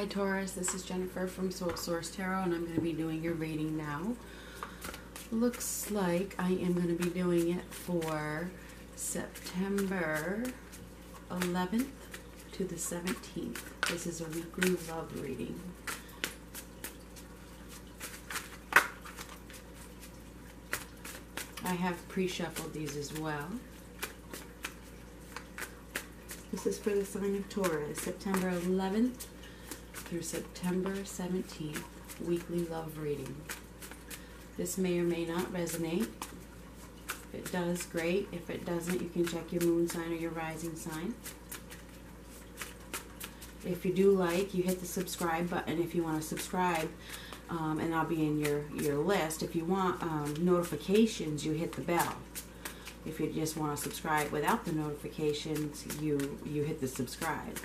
Hi Taurus, this is Jennifer from Soul Source Tarot, and I'm going to be doing your reading now. Looks like I am going to be doing it for September 11th to the 17th. This is a weekly love reading. I have pre-shuffled these as well. This is for the sign of Taurus, September 11th through September 17th, weekly love reading. This may or may not resonate. If it does, great. If it doesn't, you can check your moon sign or your rising sign. If you do like, you hit the subscribe button if you want to subscribe, and I'll be in your list. If you want notifications, you hit the bell. If you just want to subscribe without the notifications, you hit the subscribe.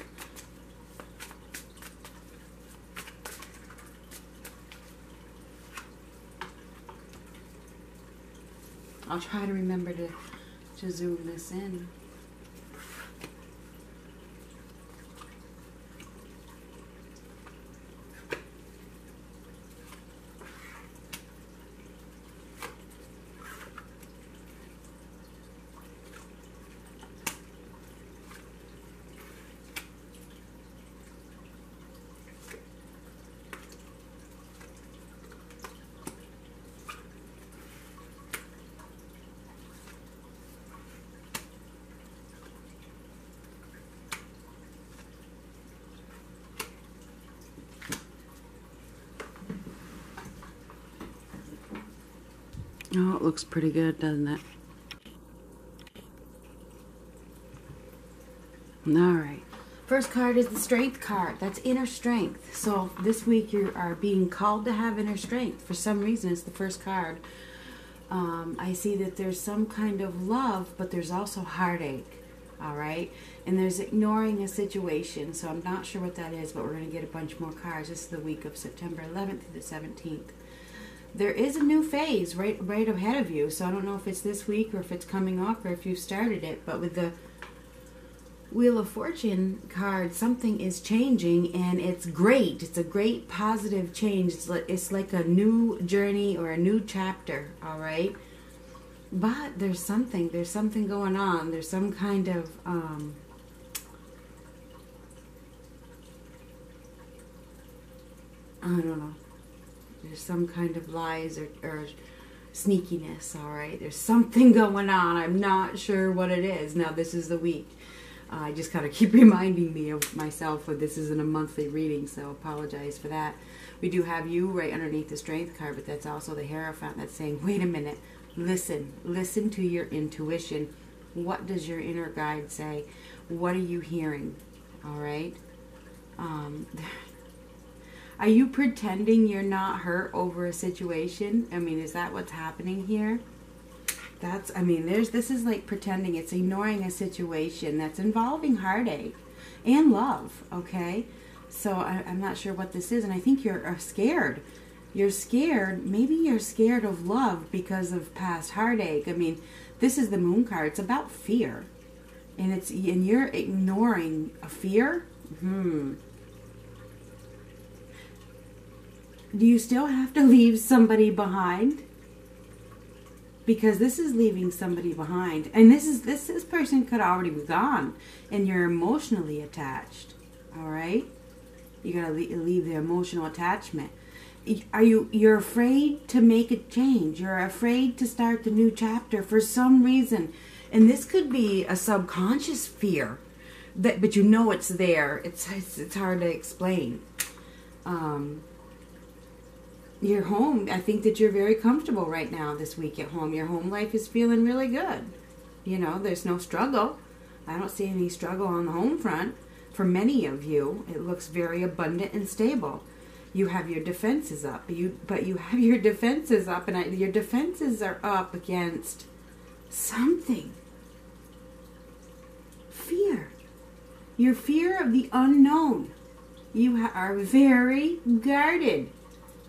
I'll try to remember to zoom this in. Oh, it looks pretty good, doesn't it? Alright. First card is the Strength card. That's inner strength. So this week you are being called to have inner strength. For some reason, it's the first card. I see that there's some kind of love, but there's also heartache. Alright? And there's ignoring a situation. So I'm not sure what that is, but we're going to get a bunch more cards. This is the week of September 11th to the 17th. There is a new phase right ahead of you, so I don't know if it's this week or if it's coming off or if you've started it, but with the Wheel of Fortune card, something is changing, and it's great. It's a great positive change. It's like a new journey or a new chapter, all right? But there's something going on. There's some kind of I don't know. There's some kind of lies or sneakiness, all right? There's something going on. I'm not sure what it is. Now, this is the week. I just got to keep reminding me of myself that this isn't a monthly reading, so apologize for that. We do have you right underneath the Strength card, but that's also the Hierophant that's saying, wait a minute, listen. Listen to your intuition. What does your inner guide say? What are you hearing, all right? Are you pretending you're not hurt over a situation? I mean, is that what's happening here? This is like pretending. It's ignoring a situation that's involving heartache and love, okay? So I'm not sure what this is, and I think you're scared. You're scared. Maybe you're scared of love because of past heartache. I mean, this is the Moon card. It's about fear, and you're ignoring a fear? Do you still have to leave somebody behind? Because this is leaving somebody behind. And this person could already be gone. And you're emotionally attached. Alright? You gotta leave the emotional attachment. You're afraid to make a change. You're afraid to start the new chapter for some reason. And this could be a subconscious fear. But you know it's there. It's hard to explain. Your home, I think that you're very comfortable right now this week at home. Your home life is feeling really good. You know, there's no struggle. I don't see any struggle on the home front. For many of you, it looks very abundant and stable. You have your defenses up. But you have your defenses up, and your defenses are up against something. Fear. Your fear of the unknown. You are very guarded.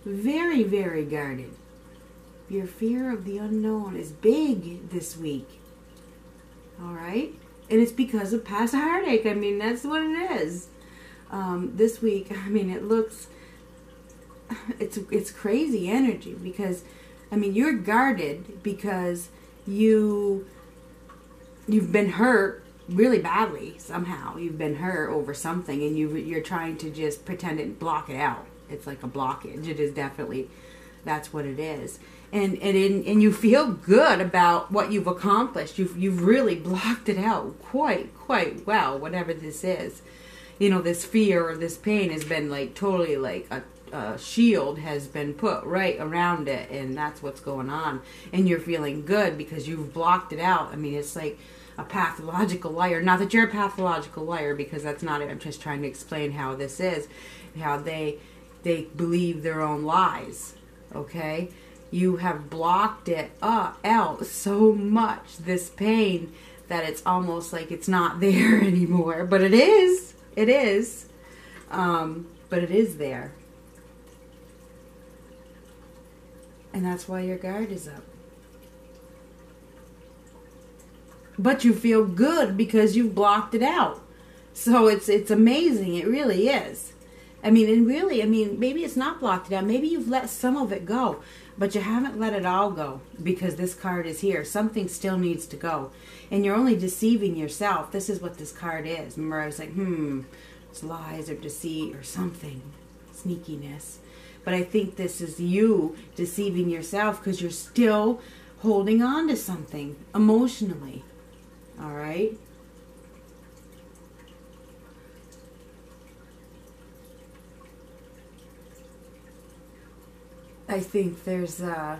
Very, very guarded. Your fear of the unknown is big this week. All right? And it's because of past heartache. I mean, that's what it is. This week, I mean, it looks, it's crazy energy because, I mean, you're guarded because you've been hurt really badly somehow. You've been hurt over something and you're trying to just pretend and block it out. It's like a blockage. It is definitely, that's what it is. And you feel good about what you've accomplished. You've really blocked it out quite well, whatever this is. You know, this fear or this pain has been like totally like a shield has been put right around it, and that's what's going on. And you're feeling good because you've blocked it out. I mean, it's like a pathological liar. Not that you're a pathological liar, because that's not it. I'm just trying to explain how this is, how they believe their own lies, okay? You have blocked it out so much, this pain, that it's almost like it's not there anymore. But it is. It is. But it is there. And that's why your guard is up. But you feel good because you've blocked it out. So it's amazing. It really is. I mean, and really, I mean, maybe it's not blocked it out. Maybe you've let some of it go, but you haven't let it all go because this card is here. Something still needs to go. And you're only deceiving yourself. This is what this card is. Remember, I was like, it's lies or deceit or something. Sneakiness. But I think this is you deceiving yourself because you're still holding on to something emotionally. All right? I think there's, I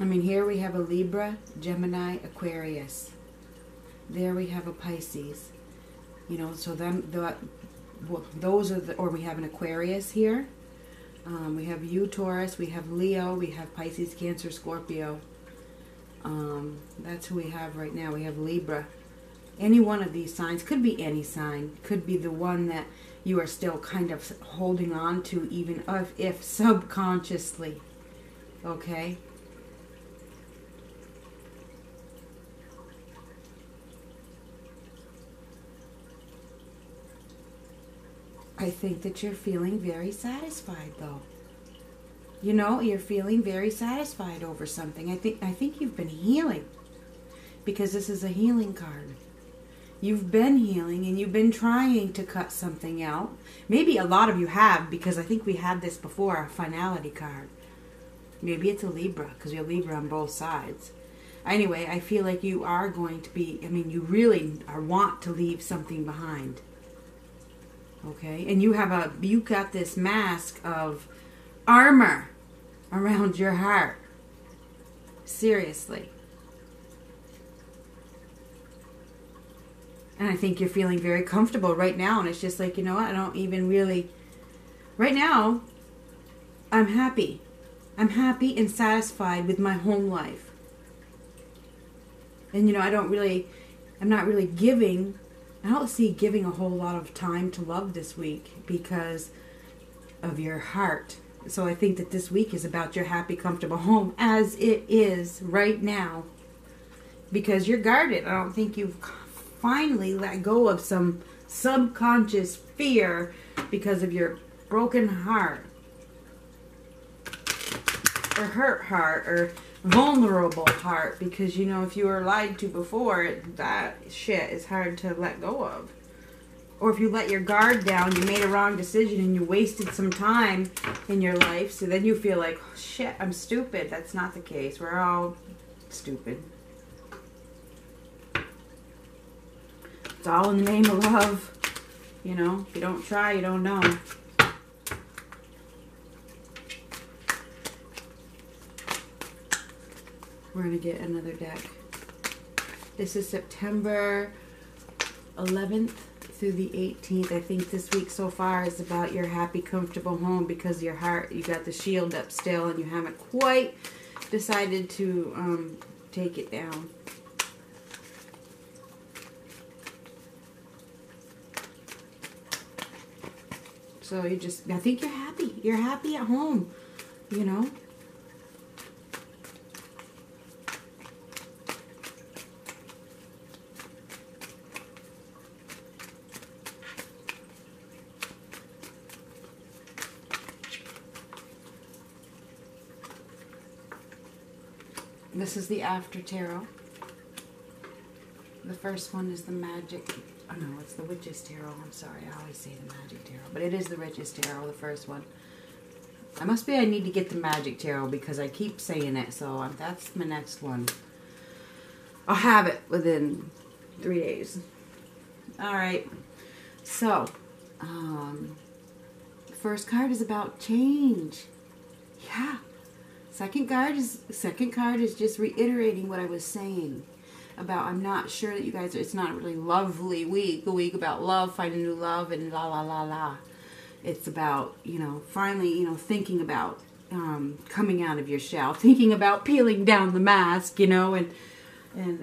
mean, here we have a Libra, Gemini, Aquarius. There we have a Pisces. You know, so then those are the, or we have an Aquarius here. We have you, Taurus. We have Leo. We have Pisces, Cancer, Scorpio. That's who we have right now. We have Libra. Any one of these signs, could be any sign, could be the one that you are still kind of holding on to, even if subconsciously, okay? I think that you're feeling very satisfied, though. You know, you're feeling very satisfied over something. I think you've been healing, because this is a healing card. You've been healing and you've been trying to cut something out. Maybe a lot of you have, because I think we had this before, a finality card. Maybe it's a Libra, because we have Libra on both sides. Anyway, I feel like you are going to be, I mean, you really want to leave something behind. Okay? And you got this mask of armor around your heart. Seriously. And I think you're feeling very comfortable right now. And it's just like, you know what? I don't even really... Right now, I'm happy. I'm happy and satisfied with my home life. And, you know, I don't really... I'm not really giving... I don't see giving a whole lot of time to love this week because of your heart. So I think that this week is about your happy, comfortable home as it is right now. Because you're guarded. I don't think you've... finally let go of some subconscious fear because of your broken heart or hurt heart or vulnerable heart, because you know if you were lied to before, that shit is hard to let go of. Or if you let your guard down, you made a wrong decision and you wasted some time in your life, so then you feel like, oh, shit, I'm stupid. That's not the case. We're all stupid. It's all in the name of love. You know, if you don't try, you don't know. We're going to get another deck. This is September 11th through the 18th. I think this week so far is about your happy, comfortable home because your heart, you got the shield up still and you haven't quite decided to take it down. So you just, I think you're happy. You're happy at home, you know. This is the after tarot. The first one is the magic. Oh no, it's the Witch's Tarot. I'm sorry, I always say the magic tarot, but it is the Witch's Tarot, the first one. I need to get the magic tarot because I keep saying it, so that's my next one. I'll have it within 3 days. All right. So, first card is about change. Yeah. Second card is just reiterating what I was saying about I'm not sure that you guys are, it's not a really lovely week, a week about love, finding new love and la la la la. It's about, you know, finally, you know, thinking about coming out of your shell, thinking about peeling down the mask, you know, and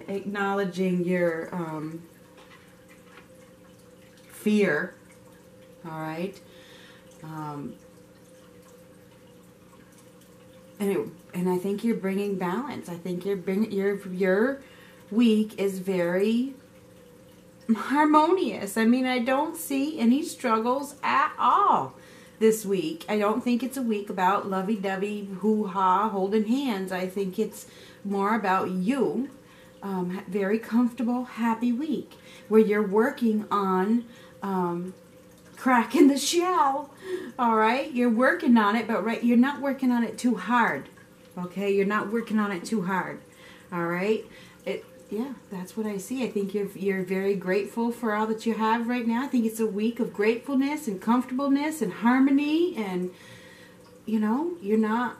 acknowledging your fear. All right. And I think you're bringing balance. I think you're your week is very harmonious. I mean, I don't see any struggles at all this week. I don't think it's a week about lovey-dovey, hoo-ha, holding hands. I think it's more about you. Very comfortable, happy week where you're working on cracking the shell. All right, you're working on it, but right, you're not working on it too hard. Okay, you're not working on it too hard. All right, yeah, that's what I see. I think you're very grateful for all that you have right now. I think it's a week of gratefulness and comfortableness and harmony, and you know, you're not.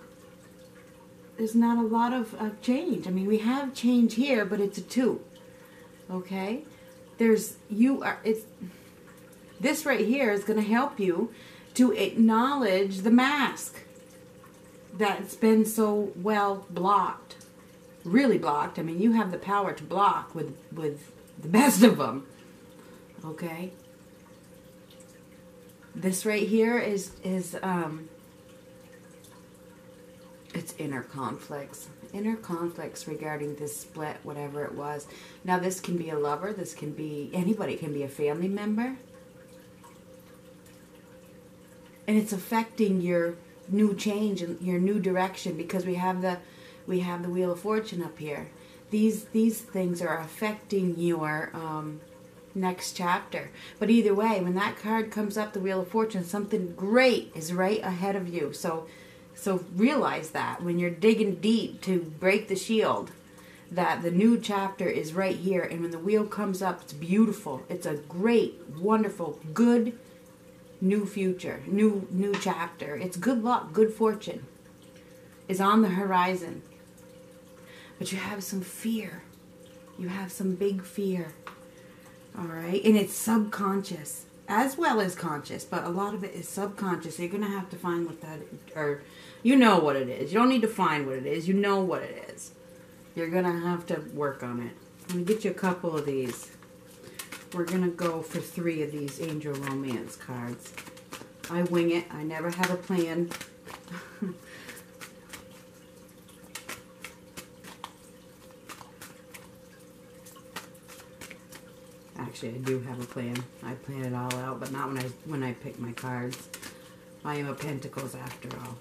There's not a lot of change. I mean, we have change here, but it's a 2. Okay, this right here is going to help you to acknowledge the mask that's been so well blocked, really blocked. I mean, you have the power to block with the best of them. Okay. This right here is it's inner conflicts regarding this split, whatever it was. Now, this can be a lover. This can be anybody. It can be a family member. And it's affecting your new change and your new direction because we have the Wheel of Fortune up here. These things are affecting your next chapter. But either way, when that card comes up, the Wheel of Fortune, something great is right ahead of you. So realize that when you're digging deep to break the shield, that the new chapter is right here. And when the wheel comes up, it's beautiful. It's a great, wonderful, good new future, new chapter. It's good luck, good fortune is on the horizon. But you have some fear. You have some big fear. All right? And it's subconscious as well as conscious, but a lot of it is subconscious. So you're going to have to find what that is, or you know what it is. You don't need to find what it is. You know what it is. You're going to have to work on it. Let me get you a couple of these. We're going to go for 3 of these Angel Romance cards. I wing it. I never have a plan. Actually, I do have a plan. I plan it all out, but not when I pick my cards. I am a Pentacles after all.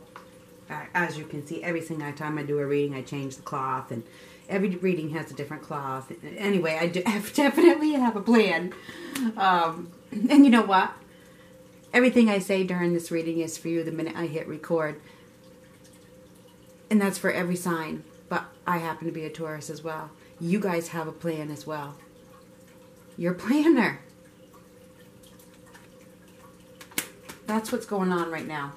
As you can see, every single time I do a reading, I change the cloth, and every reading has a different cloth. Anyway, I definitely have a plan. And you know what? Everything I say during this reading is for you the minute I hit record. And that's for every sign. But I happen to be a Taurus as well. You guys have a plan as well. You're a planner. That's what's going on right now.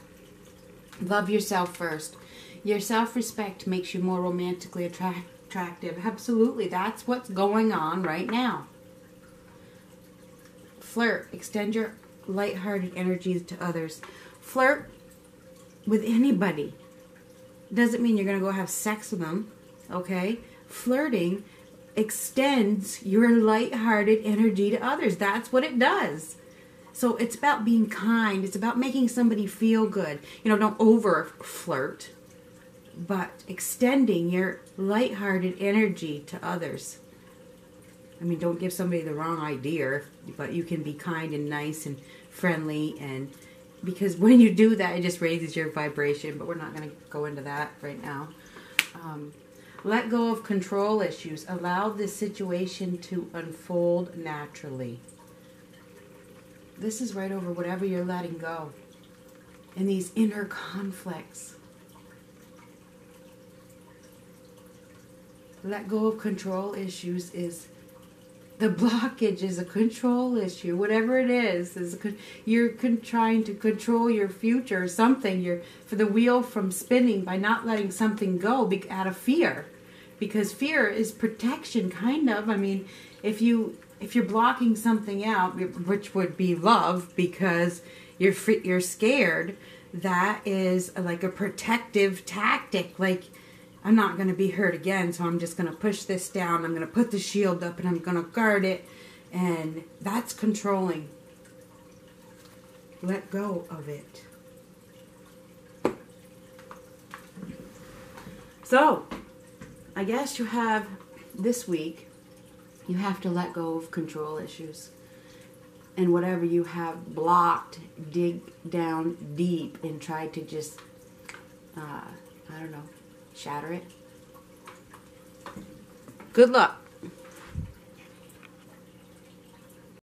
Love yourself first. Your self-respect makes you more romantically attractive. Absolutely, that's what's going on right now. Flirt. Extend your lighthearted energies to others. Flirt with anybody. Doesn't mean you're going to go have sex with them, okay? Flirting extends your lighthearted energy to others. That's what it does. So it's about being kind. It's about making somebody feel good. You know, don't over-flirt, but extending your lighthearted energy to others. I mean, don't give somebody the wrong idea, but you can be kind and nice and friendly, and because when you do that, it just raises your vibration, but we're not going to go into that right now. Let go of control issues. Allow this situation to unfold naturally. This is right over whatever you're letting go. And these inner conflicts. Let go of control issues is... the blockage is a control issue. Whatever it is you're trying to control your future or something. You're for the wheel from spinning by not letting something go out of fear. Because fear is protection, kind of. I mean, if you're blocking something out, which would be love, because you're scared, that is like a protective tactic. Like, I'm not going to be hurt again, so I'm just going to push this down. I'm going to put the shield up, and I'm going to guard it. And that's controlling. Let go of it. So, I guess you have, this week, you have to let go of control issues. And whatever you have blocked, dig down deep and try to just, I don't know, shatter it. Good luck.